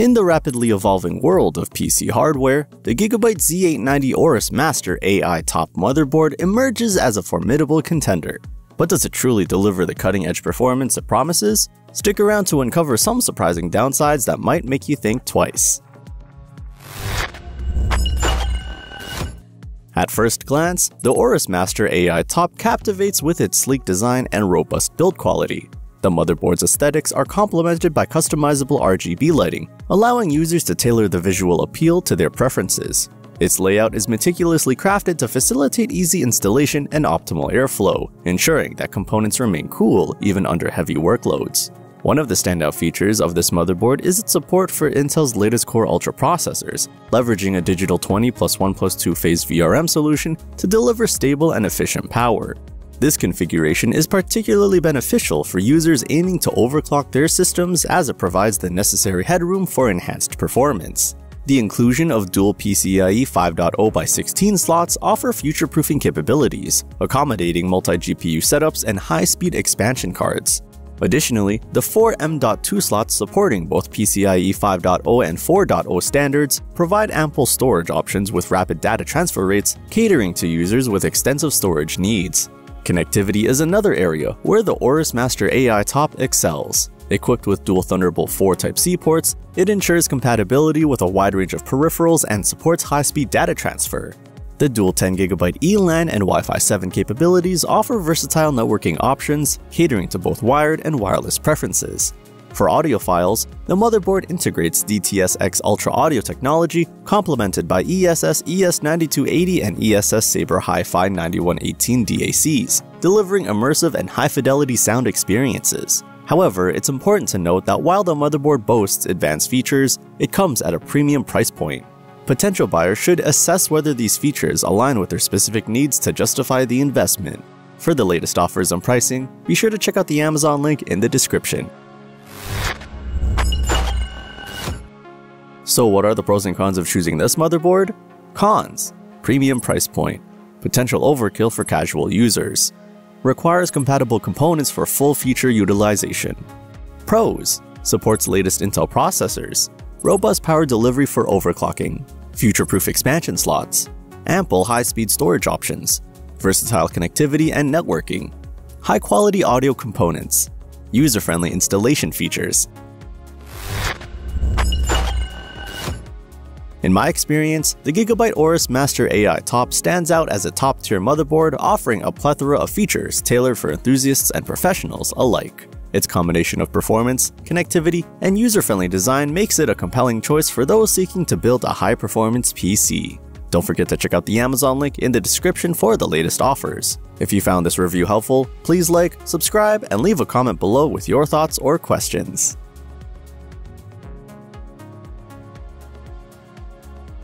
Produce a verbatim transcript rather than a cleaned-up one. In the rapidly evolving world of P C hardware, the Gigabyte Z eight ninety Aorus Master A I Top motherboard emerges as a formidable contender. But does it truly deliver the cutting-edge performance it promises? Stick around to uncover some surprising downsides that might make you think twice. At first glance, the Aorus Master A I Top captivates with its sleek design and robust build quality. The motherboard's aesthetics are complemented by customizable R G B lighting, allowing users to tailor the visual appeal to their preferences. Its layout is meticulously crafted to facilitate easy installation and optimal airflow, ensuring that components remain cool even under heavy workloads. One of the standout features of this motherboard is its support for Intel's latest Core Ultra processors, leveraging a digital twenty plus one plus two phase V R M solution to deliver stable and efficient power. This configuration is particularly beneficial for users aiming to overclock their systems as it provides the necessary headroom for enhanced performance. The inclusion of dual PCIe five point oh by sixteen slots offer future-proofing capabilities, accommodating multi-G P U setups and high-speed expansion cards. Additionally, the four M dot two slots supporting both PCIe five point oh and four point oh standards provide ample storage options with rapid data transfer rates, catering to users with extensive storage needs. Connectivity is another area where the Aorus Master A I Top excels. Equipped with dual Thunderbolt four Type C ports, it ensures compatibility with a wide range of peripherals and supports high-speed data transfer. The dual ten gig E LAN and Wi-Fi seven capabilities offer versatile networking options, catering to both wired and wireless preferences. For audiophiles, the motherboard integrates D T S X Ultra audio technology, complemented by E S S E S nine two eight zero and E S S Sabre Hi-Fi nine one one eight D A Cs, delivering immersive and high-fidelity sound experiences. However, it's important to note that while the motherboard boasts advanced features, it comes at a premium price point. Potential buyers should assess whether these features align with their specific needs to justify the investment. For the latest offers and pricing, be sure to check out the Amazon link in the description. So what are the pros and cons of choosing this motherboard? Cons: premium price point, potential overkill for casual users. Requires compatible components for full feature utilization. Pros: supports latest Intel processors, robust power delivery for overclocking, future-proof expansion slots, ample high-speed storage options, versatile connectivity and networking, high-quality audio components, user-friendly installation features. In my experience, the Gigabyte Aorus Master A I Top stands out as a top-tier motherboard offering a plethora of features tailored for enthusiasts and professionals alike. Its combination of performance, connectivity, and user-friendly design makes it a compelling choice for those seeking to build a high-performance P C. Don't forget to check out the Amazon link in the description for the latest offers. If you found this review helpful, please like, subscribe, and leave a comment below with your thoughts or questions.